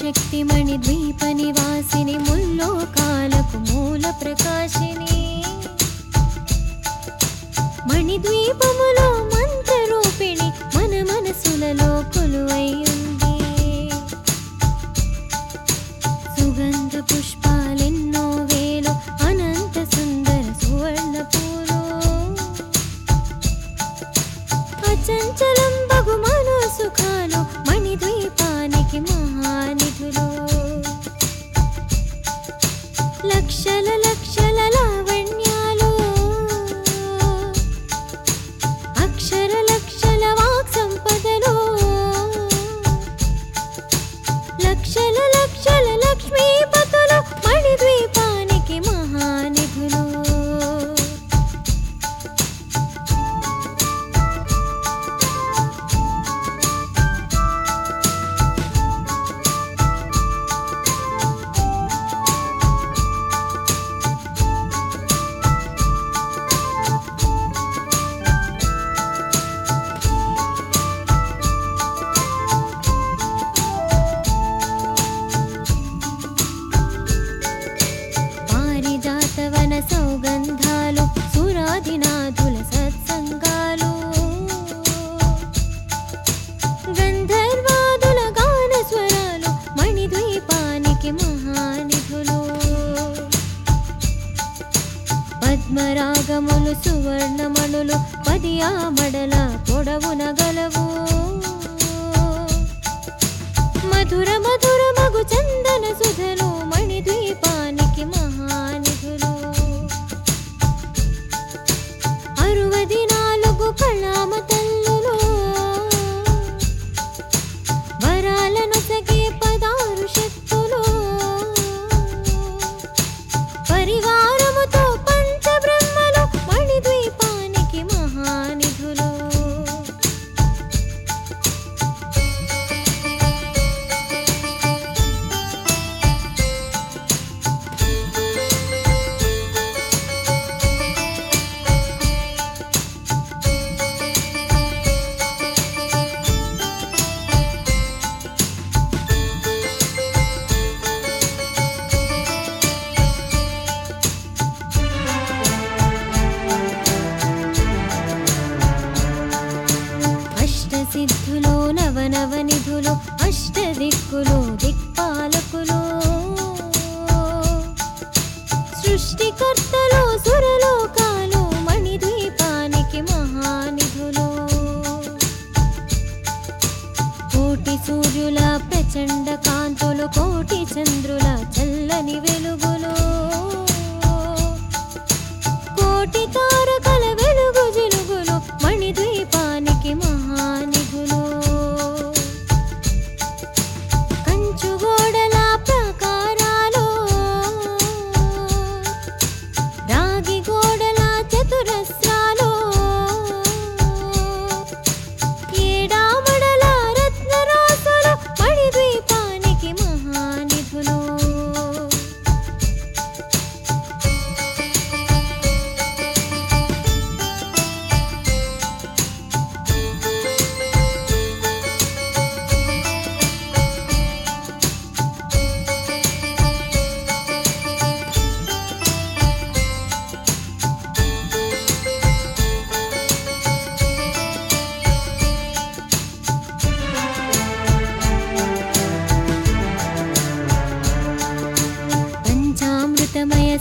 शक्तिमणि द्वीप निवासिनि मुल्लोकालकु मूल प्रकाशिनि मणिद्वीपमुलो मंत्र रूपिणि मन मनसुలలో కొలువై ఉంది सुगंध पुष्पालेन्नो वेलो अनंत सुंदर सुवर्ण पूलो अचंचलं बहुमनो सुखालो मणिद्वीपानिकि महानिधुलो लक्षल लक्षल लावण्यालो अक्षर लक्षल वाक् संपदलो लक्षल लक्षल लक्ष्मीपतलो मणिद्वीपानिकि महानिधुलो सौगंधालो सुराधिनाथुल सत्संगालो गंधर्वादुल गान स्वरालो मणिद्वीपानिकि महानिधुलो पद्मरागमुलु सुवर्णमणुलु पदिया मडल पोडवुन गलवो मधुर मधुर मगु चंदन सुधलो मणिद्वीपानिकि महानिधुलो అరువదినాలుగు కళామ తల్లులో వరాలను సగే పదారు శక్తులో పరివారముతో పంచబ్రహ్మలు మణిద్వీపానికి మహానిధులు సిద్ధులో నవనవ నిధులో అష్ట దిక్కులో దిక్పాలకులో సృష్టికర్తలో సురలోకాలో మణిద్వీపానికి మహానిధులో కోటి సూర్యుల ప్రచండ కాంతులు కోటి చంద్రుల చల్లని వెలుగులో కోటి తారకల వెలుగు జిలుగులో మణిద్వీపానికి మహాని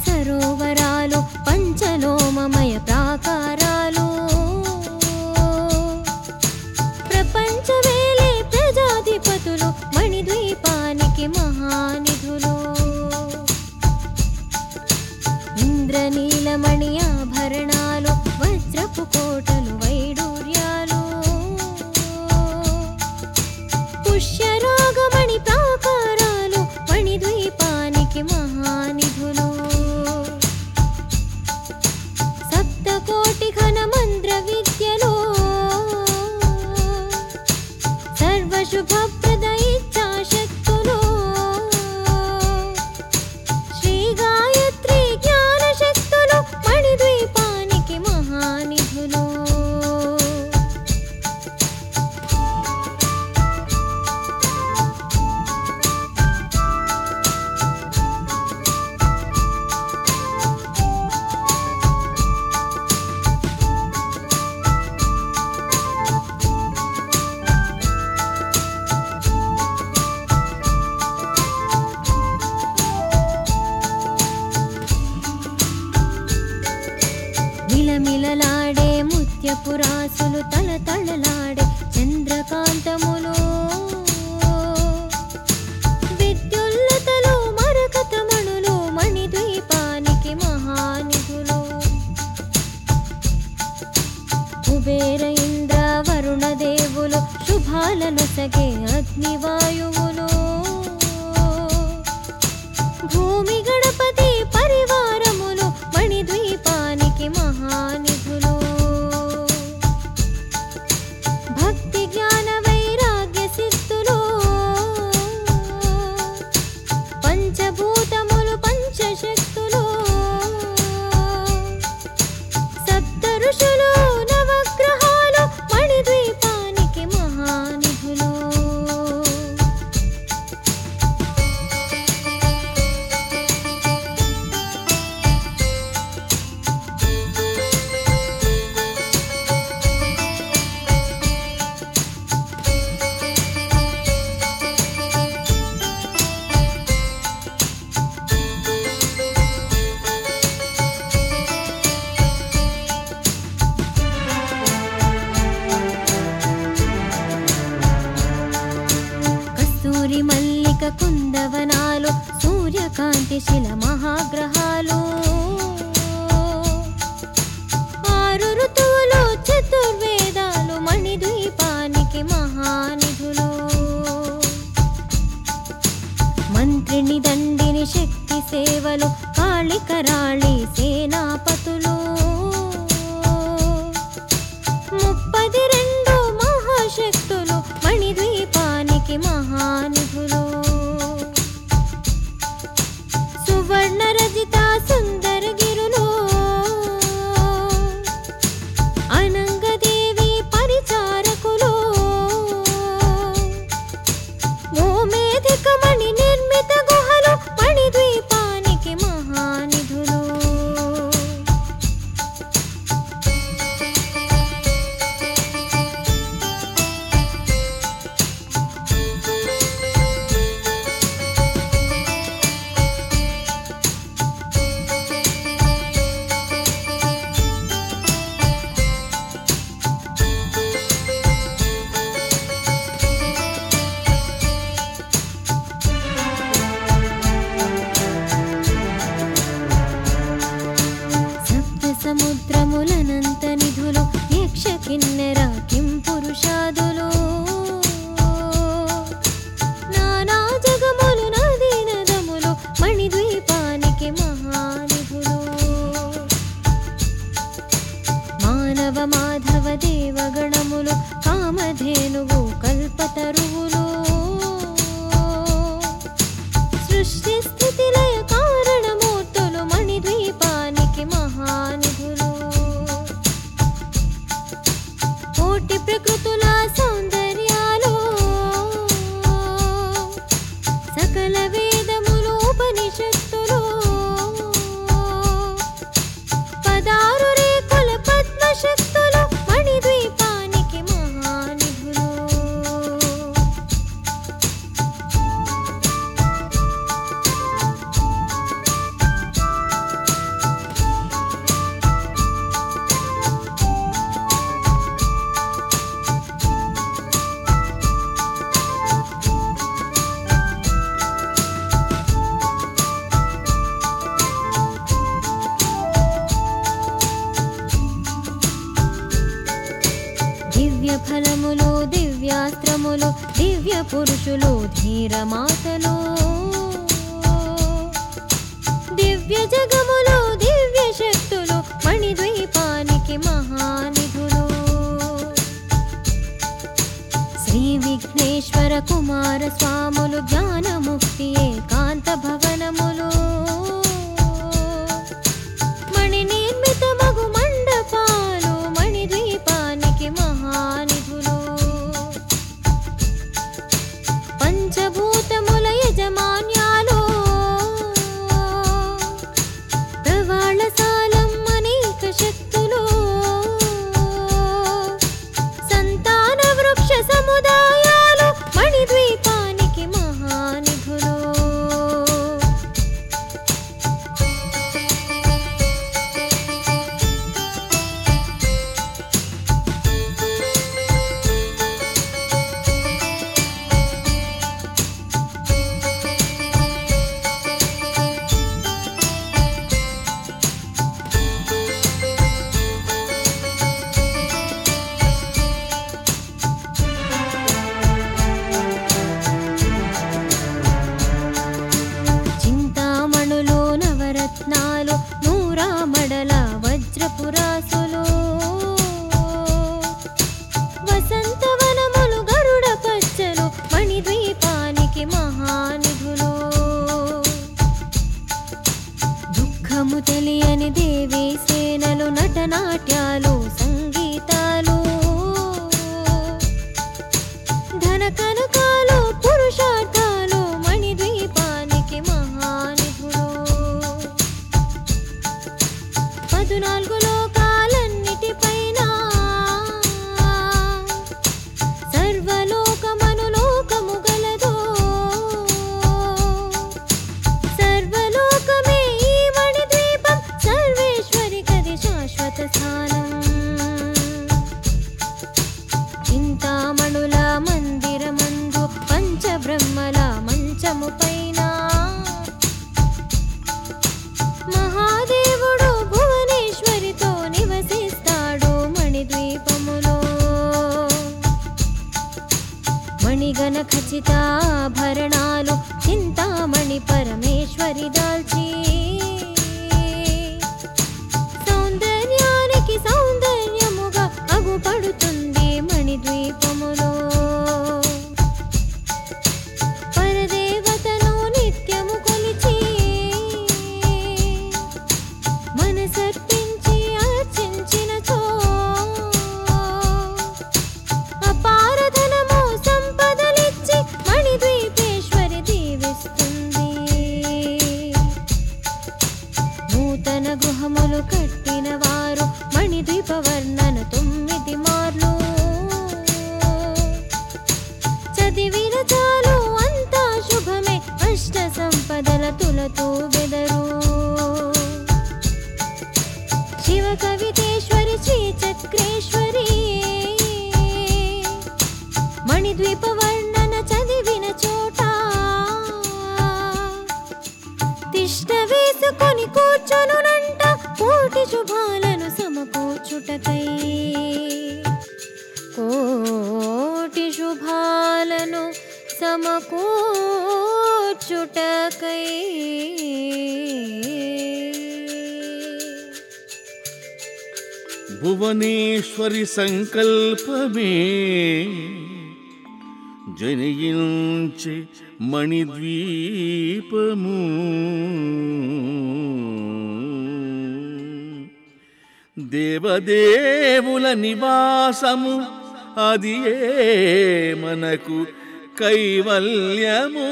సరోవరాలు పంచలోమమయ ప్రాకారాలు ప్రపంచవేలే ప్రజాధిపతులు మణిద్వీపానికి మహానిధులు ఇంద్రనీలమణి ఆభరణాలు వజ్రపు కోటలు వైడూర్యాలు పుష్యరాగమణి ప్రాకారాలు మణిద్వీపానికి మహానిధులు కోటిఘన మంత్ర విద్యలో సర్వశుభప్రద ఇచ్ఛాశక్తులో శ్రీ గాయత్రి జ్ఞానశక్తులు మణిద్వీపానికి మహానిధులు మిలమిలలాడే ముత్యపురాసులు తలతళలాడే చంద్రకాంతములో విద్యుల్లతలో మరకతమణులో మణిద్వీపానికి మహానిధులు కుబేర ఇంద్ర వరుణ దేవులు శుభాలను సగే అగ్నివాయువులు భూమి గణపతి పరివారములు మణిద్వీపానికి మహానిధులు భక్తి జ్ఞాన వైరాగ్య సిద్ధులు పంచభూతములు పంచశక్తులు సప్త ఋషులు నవగ్రహాలు మణిద్వీపానికి మహానిధులు. మల్లిక కుందవనాలు సూర్యకాంతి శిల మహాగ్రహాలు ఆరు ఋతువులు చతుర్వేదాలు మణిద్వీపానికి మహానిధులు మంత్రిని దండిని శక్తి సేవలు కాళికరాళి సేనాపతులు 32 మహాశక్తులు మణిద్వీపానికి మహానిధులు సువర్ణ రజిత సుందర గిరులు అనంగదేవి పరిచారకులు మోమేధికమణి నిర్మిత గుహలు మణిద్వీపానికి మహానిధులు. సముద్రములనంత నిధులు యక్ష కిన్నెర కిం పురుషాదులు నానా జగములు నదీ నదములు మణిద్వీపానికి మహానిధులు మానవ మాధవ దేవగణములు కామధేనువు కల్పతరువులు సృష్టి స్థితి లయ కారణమూర్తులు మణిద్వీపానికి మహానిధులు కోటి ప్రకృతుల సౌందర్యాలు సకల వేదములు ఉపనిషత్తులు 16 రేఖల పద్మశక్తులు మణిద్వీపానికి మహానిధులు. దివ్య ఫలములు దివ్యాస్త్రములు దివ్య పురుషులు ధీరమాతలు దివ్య జగములు దివ్య శక్తులు మణిద్వీపానికి మహానిధులు శ్రీ విఘ్నేశ్వర కుమార స్వాములు జ్ఞానముక్తి ఏకాంత భవనములు మణి నిర్మిత మగు మండపాలు మణిద్వీపానికి మహానిధులు పంచభూతముల యజమాన్యాలు ప్రవాళసాలం అనేక శక్తులు సంతాన వృక్ష సముదాయాలు మణిద్వీపానికి మహానిధులు ముఖము తెలియని దేవి సేనలు నటనాట్యాలు సంగీతాలు ధన కనకాలు పురుషార్థాలు మణిద్వీపానికి మహానిధుడు 14 లోకాలన్నిటిపైన సర్వలోకమను లోకము గలదు సర్వలోకమే ఈ మణిద్వీపం సర్వేశ్వరి కది శాశ్వత స్థానం చింతామణుల మందిరమందు పంచబ్రహ్మల మంచముపైన मणिगण खचिता भरणालो चिंतामणि परमेश्वरी दालची सौंदर्यानिकी सौंदर्यमुगा अगुपडुतुंदी मणिद्वीपमुलो परदेवतनु नित्यमु कोलिची मनसर्पिंची अर्चिंचिनचो గృహములు కట్టిన వారు మణిద్వీప వర్ణన 9 మార్లు చదివిన చాలు అంతా శుభమే అష్ట సంపదల తులతో బెదరు శివ కవితేశ్వరి శ్రీ చక్రేశ్వరి మణిద్వీప వర్ణన చదివిన చోట తిష్ట వేసుకొని కూర్చొను కోటి శుభాలను సమకూర్చుటకై కోటి శుభాలను సమకూర్చుటకై భువనేశ్వరి సంకల్పమే జనయించి మణిద్వీపము దేవదేవుల నివాసము అదియే మనకు కైవల్యము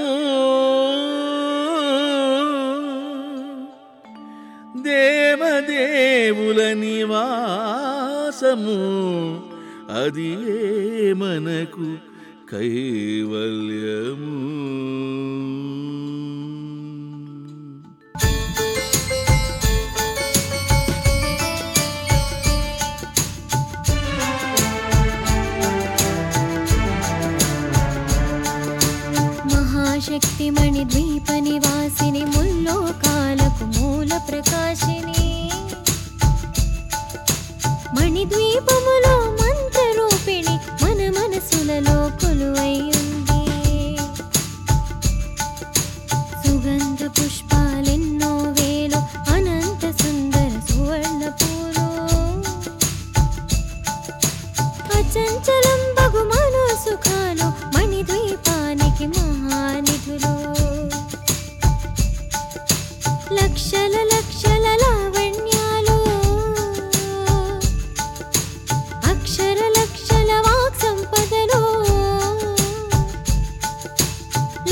దేవదేవుల నివాసము అదియే మనకు కైవల్యము శక్తి మణిద్వీప నివాసిని ముల్లోకాలకు మూల ప్రకాశిని మణిద్వీపములో మంత్ర రూపిణి మన మనసులలో కొలువై ఉంది సుగంధ పుష్పాలెన్నో వేలు అనంత సుందర సువర్ణ పూలు అచంచలం బహుమాన సుఖాలు మణిద్వీపానికి మహానిధులు లక్షల లక్షల లావణ్యాలు అక్షర లక్షల వాక్ సంపదలు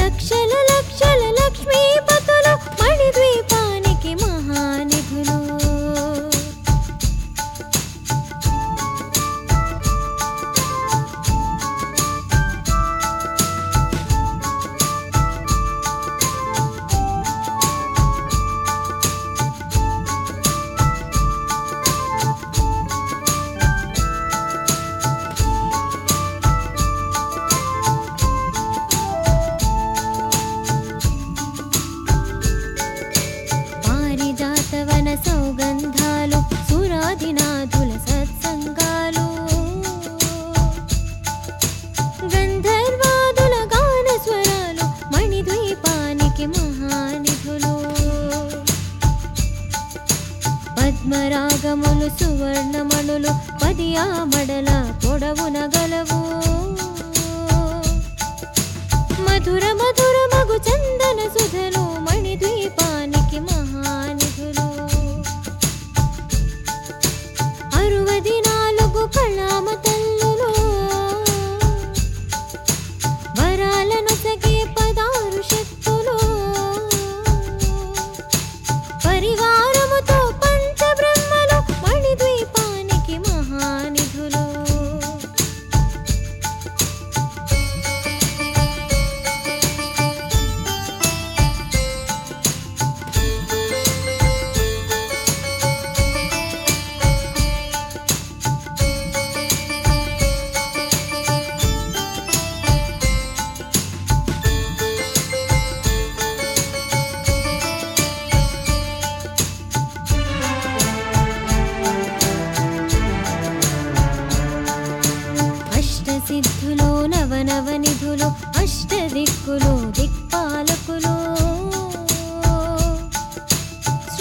లక్షల లక్షల లక్ష్మీపతులు మణిద్వీపానికి మహానిధులు సౌగంధాలు సురాధినాథుల సత్సంగాలు గంధర్వాదుల గాన స్వరాలు మణిద్వీపానికి మహానిధులు పద్మరాగములు సువర్ణమణులు 10 మడల పొడవున గలవు మధుర మధుర మగు చందన సుధలు మణిద్వీపానికి మహానిధులు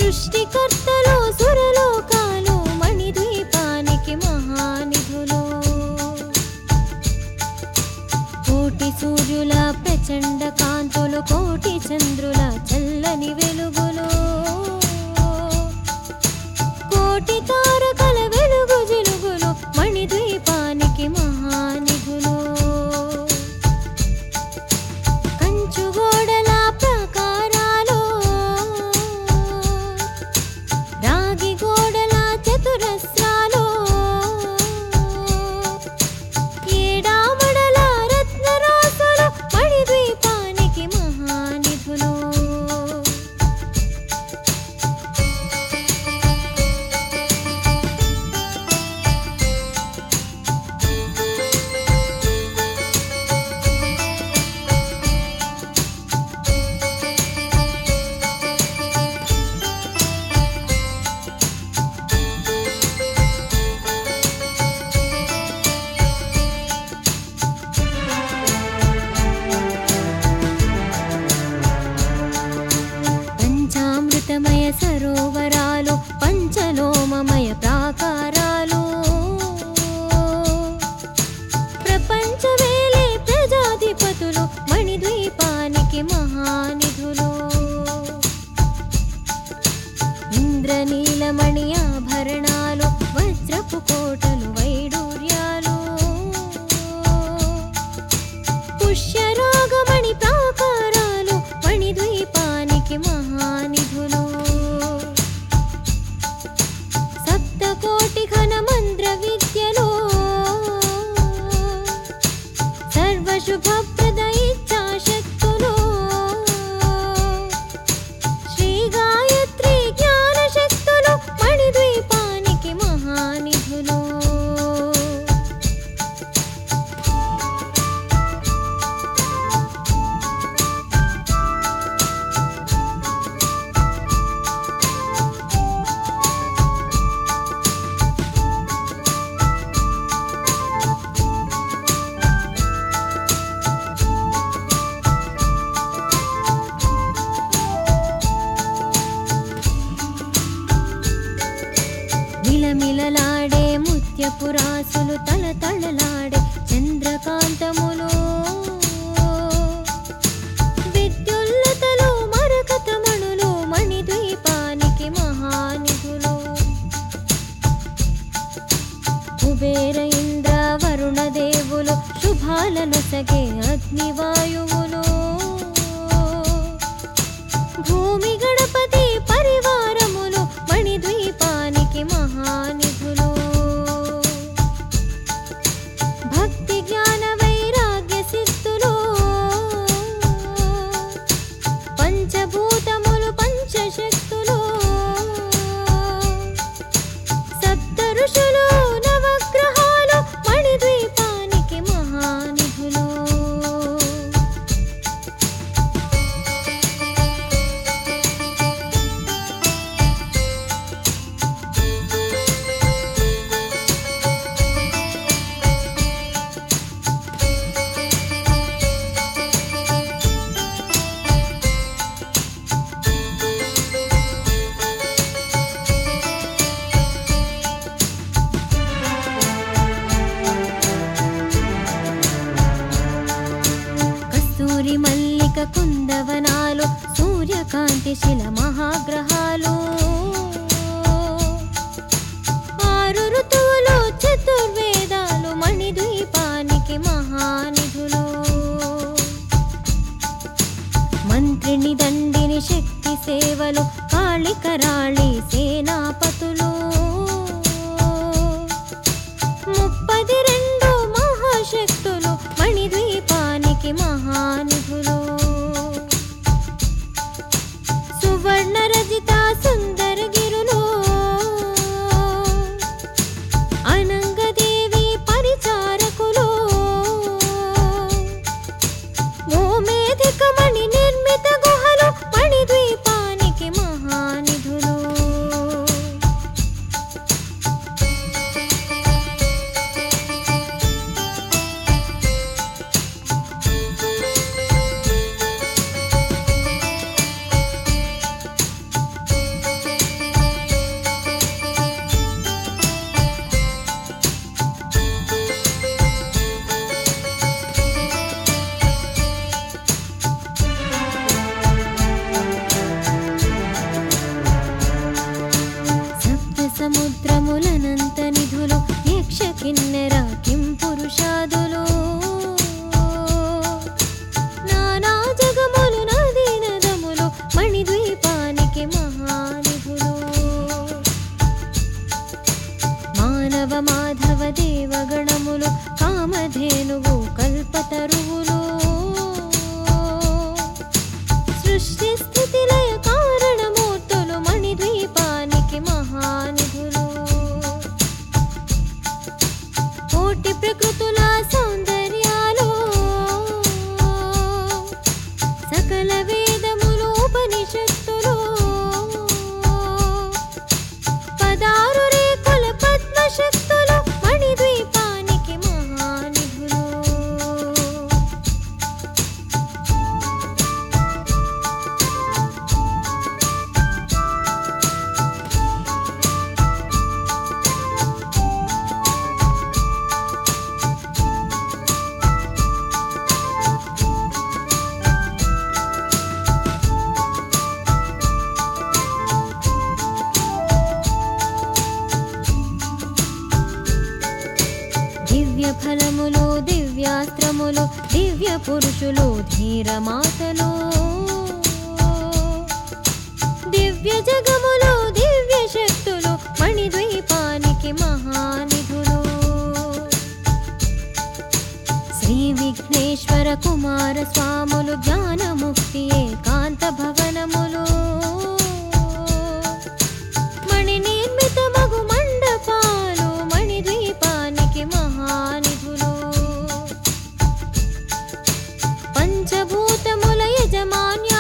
सृष्टिकर्तलो सुरलोकालो मणिद्वीपानिकि महानिधुलो कोटि सूर्युल प्रचंड कांतुलो कोटि चंद्रुल चल्लनि वेलुगुलो कोटि तारकल वेलुगु जिलुगुलो मणिद्वीपानिकि महानिधुलो कंचुगोडल प्राकारालो रागी गोडल चतुरस्रालो एडामडल रत्नरासुलो मणिद्वीपानिकि महानिधुलो मय सरोवरालो पंचलोममय प्राकारालो प्रपंच वेले प्रजाधिपतुलो मणिद्वीपानिकि महानिधुलो इंद्रनीलमणि आभरणालो वज्रपु कोटलु वैडूर्यालो पुष्यरागमणि प्राकारालो मणिद्वीपानिकि महानिधुलो कोटिघन मंत्र विद्यलो सर्वशुभ प्रद इच्छा शक्तुलो श्री गायत्री ज्ञान शक्तुलो मणिद्वीपानिकि महानिधुलो मिलमिललाडे मुत्यपुरासुलु तलतललाडे चंद्रकांतमुलो विद्युल्लतलो मरकतमणुलो मणिद्वीपानिकि महानिधुलो कुबेर इंद्र वरुण देवुलो शुभालनसगे अग्निवायुमुलो भूमि गणपति परिवारमुलो मणिद्वीपानिकि महानिधुलो भक्ति ज्ञान वैराग्य सिद्धुलो पंचभूतमुलो पंचशक्तुलो सप्त ऋषुलो नवग्रहालो मणिद्वीपानिकि महानिधुलो मल्लिक कुंदवनालो सूर्यकांति शिल महाग्रहालो आरु ऋतुलो चतुर्वेदालो मणिद्वीपानिकि महानिधुलो मंत्रिनि दंडिनि शक्ति सेवलो कालिकराळि सेनापतुलो मणिद्वीपानिकि महानिधुलो सुवर्ण रजिता सुंदर गिरुलो अनंग देवी परिचारकुलो गोमेधिक मणि निर्मित गुहलो मणिद्वीपानिकि महानिधुलो। దివ్య పురుషులు ధీర మాతలో దివ్య జగములో దివ్య శక్తులు మణిద్వీపానికి మహానిధులు శ్రీ విఘ్నేశ్వర కుమార స్వాములు జ్ఞానముక్తి ఏకాంత భవనములు మణి నిర్మిత మగు మండపాలు మణిద్వీపానికి మహానిధులు పంచభూతముల యజమాన్య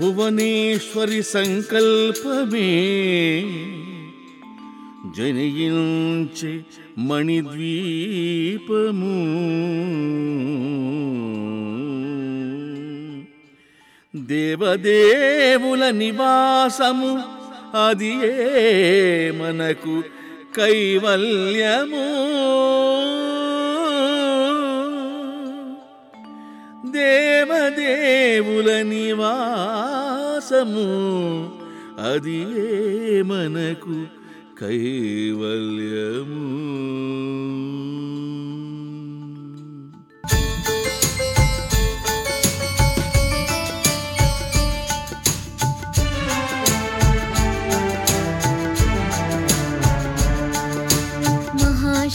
भुवनेश्वरी संकल्प में जनिंचे मणिद्वीपमु देवदेवुल निवासमु अदिये मनकु कैवल्यमु देवदेवुल निवासमु अदिये मनकु कैवल्यमु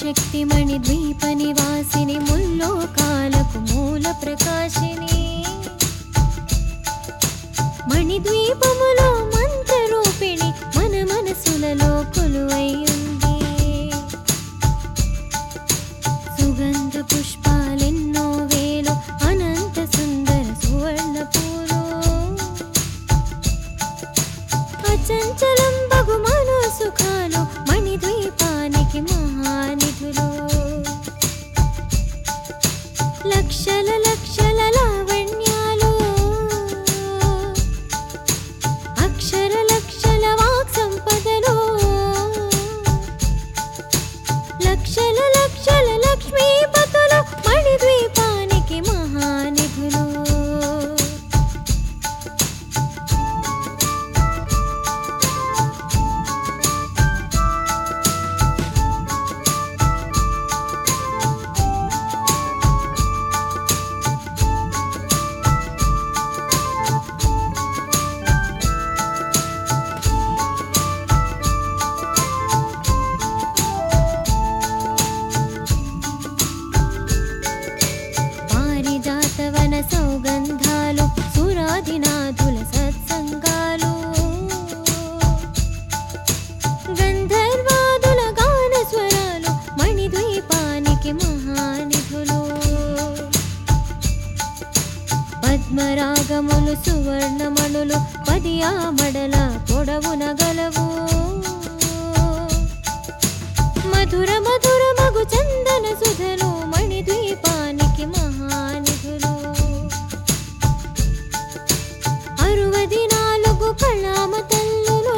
शक्ति मणिद्वीप निवासिनी मुल्लोकालकु मूल प्रकाशिनी मणिद्वीपमुलो मंत्र रूपिणी मन मनसुలలో కొలువై పద్మరాగములు సువర్ణమణులు పదియా మడల పొడవున గలవు మధుర మధుర మగు చందన సుధలు మణిద్వీపానికి మహానిధులు అరువది నాలుగు కళామ తల్లులు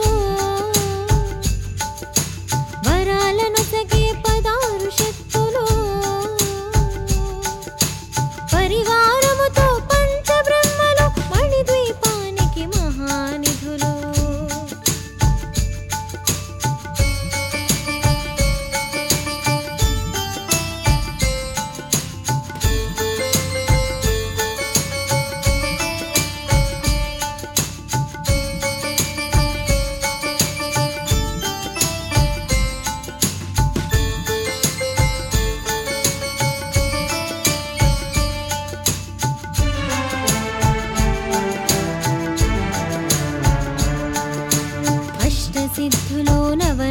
వరాలను సగే పదారు శక్తులు పరివార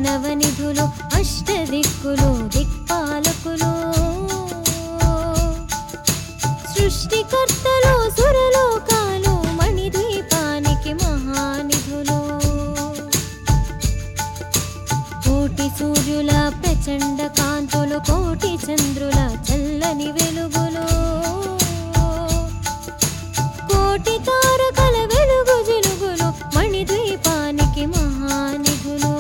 నవనిధులు అష్ట దిక్కులు దిక్పాలకులు సృష్టికర్తలు సురలోకాలు మణిద్వీపానికి మహానిధులు కోటి సూర్యుల ప్రచండ కాంతులు కోటి చంద్రుల చల్లని వెలుగులు కోటి తారకల వెలుగు జిలుగులు మణిద్వీపానికి మహానిధులు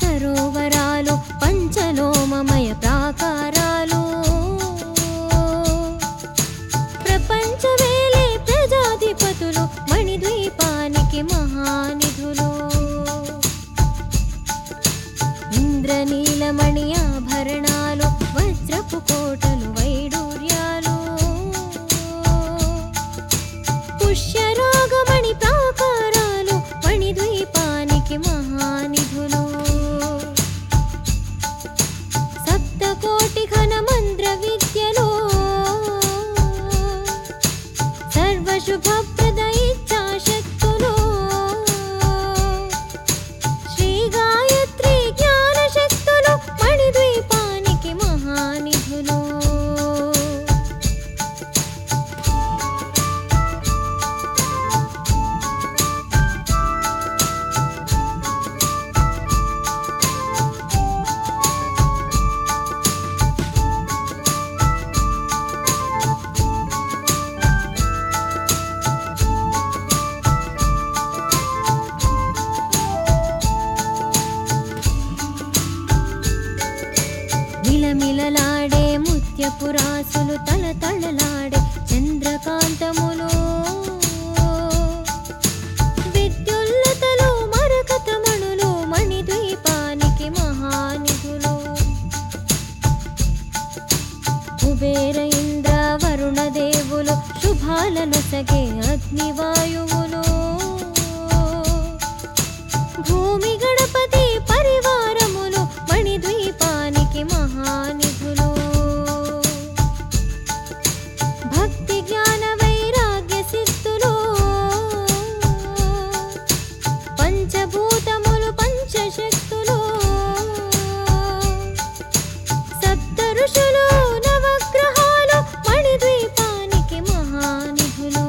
సరోవరాలు పంచలోమమయ ప్రాకారాలు ప్రపంచవేలే ప్రజాధిపతులు మణిద్వీపానికి మహానిధులు ఇంద్రనీలమణి ఆభరణాలు వజ్రపు కోటలు వైడూర్యాలు పుష్యరాగమణి ప్రాకారాలు మణిద్వీపానికి మహానిధులు కోటి ఘన మంత్ర విద్యలో సర్వశుభప్రద ఇచ్చాశక్తులు శ్రీ గాయత్రి జ్ఞానశక్తులు మణిద్వీపానికి మహానిధులు మిలమిలలాడే ముత్యపురాసులు తలతళలాడే చంద్రకాంతములు విద్యుల్లతలు మరకతమణులు మణిద్వీపానికి మహానిధులు కుబేర ఇంద్ర వరుణ దేవులు శుభాలను సగే అగ్నివాయువులు భూమి గణపతి పరివారములు మణిద్వీపానికి మహానిధులు భక్తి జ్ఞాన వైరాగ్య సిద్ధులు పంచభూతములు పంచశక్తులు సప్త ఋషులు నవగ్రహాలు మణిద్వీపానికి మహానిధులు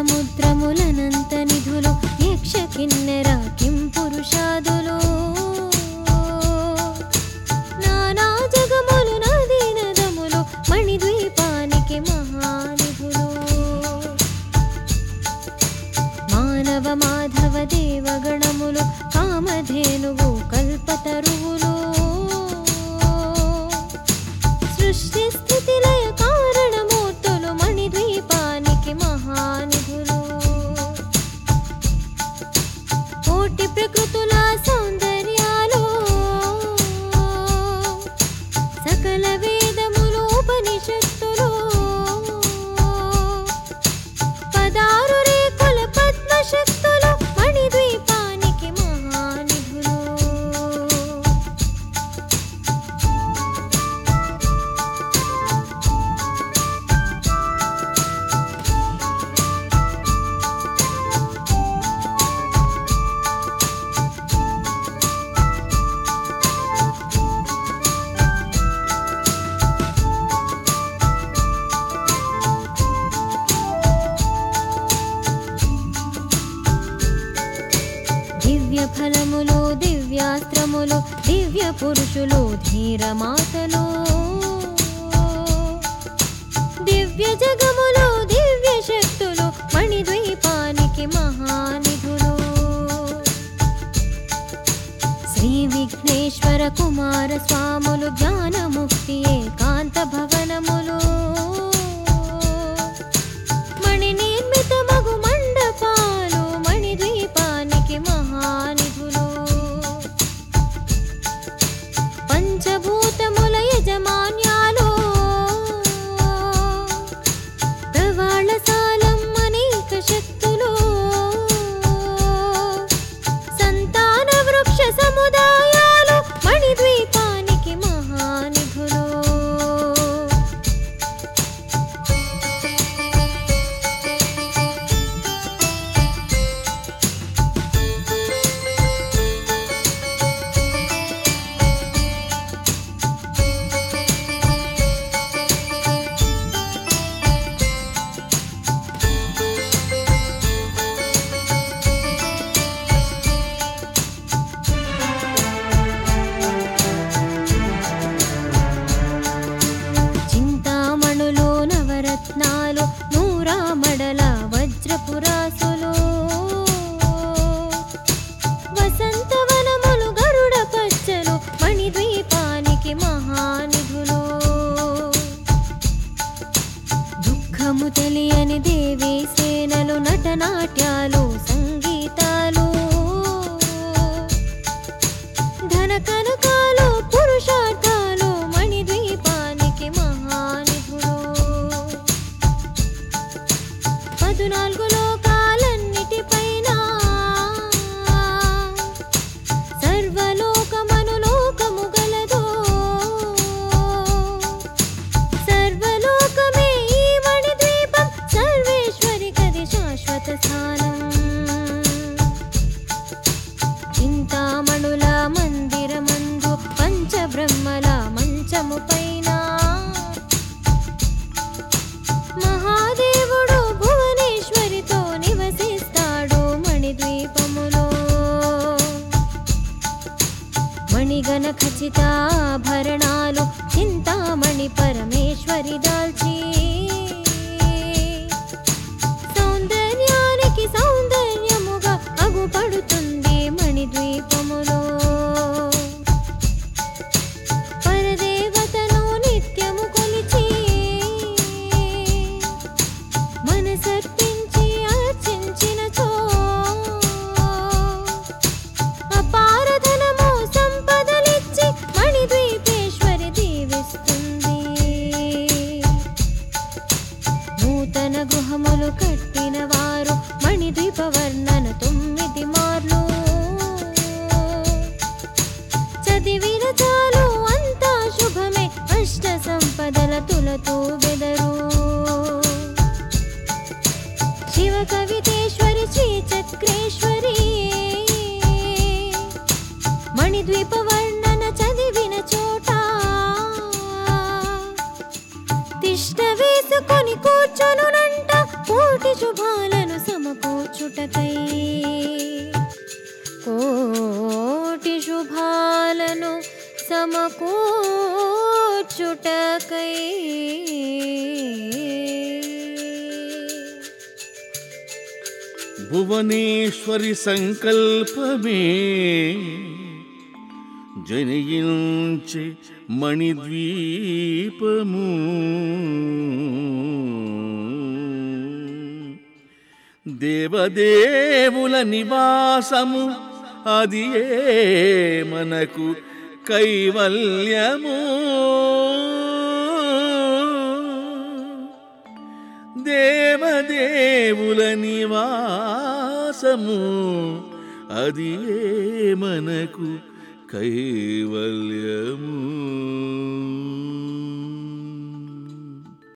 సముద్రములనంత నిధులు యక్ష కిన్నెర కిం పురుషాదులు నానా జగములు నదీ నదములు మణిద్వీపానికి మహానిధులు మానవ మాధవ దేవగణములు కామధేనువు కల్పతరువులు సృష్టి స్థితిలయ కారణమూర్తులు మణిద్వీపానికి మహానిధులు కోటి ప్రకృతుల సౌందర్యాలు సకల వేదములు ఉపనిషత్తులు పదారు రేఖల పద్మశక్తులు మణిద్వీపానికి మహానిధులు దివ్య ఫలములు దివ్యాస్త్రములు దివ్య పురుషులు ధీర మాతలు దివ్య జగములు దివ్య శక్తులు మణిద్వీపానికి మహానిధులు శ్రీ విఘ్నేశ్వర కుమార స్వాములు జ్ఞానముక్తి ఏకాంత భవనములు మణి నిర్మిత మగు మండపాలు మణిద్వీపానికి మహానిధులు పంచభూతముల యజమాన్యాలు ప్రవాళసాలం అనేక శక్తులు సంతాన వృక్ష సముదాయాలు మణిద్వీపానికి మహానిధులు నూరామడల వజ్రపురాసులు వసంతవనములు గరుడ పచ్చలు మణిద్వీపానికి మహానిధులు దుఃఖము తెలియని దేవీ సేనలు నటనాట్యాలు సంగీతాలు ధన కనకాలు పురుషార్థాలు మణిద్వీపానికి మహానిధులు నాలుగు లోకాలన్నిటిపైన సర్వలోకమను లోకము గలదు సర్వలోకమే ఈ మణిద్వీపం సర్వేశ్వరి కది శాశ్వత స్థానం చింతామణుల మందిరమందు పంచబ్రహ్మల మంచముపైన మహాదేవుడు భువనేశ్వరితో నివసిస్తాడు మణిద్వీపములో మణిగణ ఖచ్చిత ఆభరణాలు చింతామణి పరమేశ్వరి దాల్చి సౌందర్యానికి సౌందర్యముగా అగుపడుతుంది మణిద్వీపములో పరదేవతను నిత్యము కొలిచి మనసర్పించి అర్చించినచో అపారధనము సంపదలిచ్చి మణిద్వీపేశ్వరి దీవిస్తుంది నూతన గృహములు కట్టిన వారు మణిద్వీప వర్ణన 9 మార్లు చదివిన చాలు అంతా శుభమే అష్ట సంపదల తులతో బెదరు శివ కవితేశ్వరి శ్రీ చక్రేశ్వరి మణిద్వీప వర్ణన చదివిన చోట తిష్ట వేసుకొని కూర్చొనునంట కోటి శుభాలను సమకూర్చుటకై కోటి శుభాలను సమకూర్చుటకై భువనేశ్వరి సంకల్పమే జనయించి మణిద్వీపము దేవదేవుల నివాసము అదియే మనకు కైవల్యము దేవదేవుల నివాసము అదియే మనకు కైవల్యము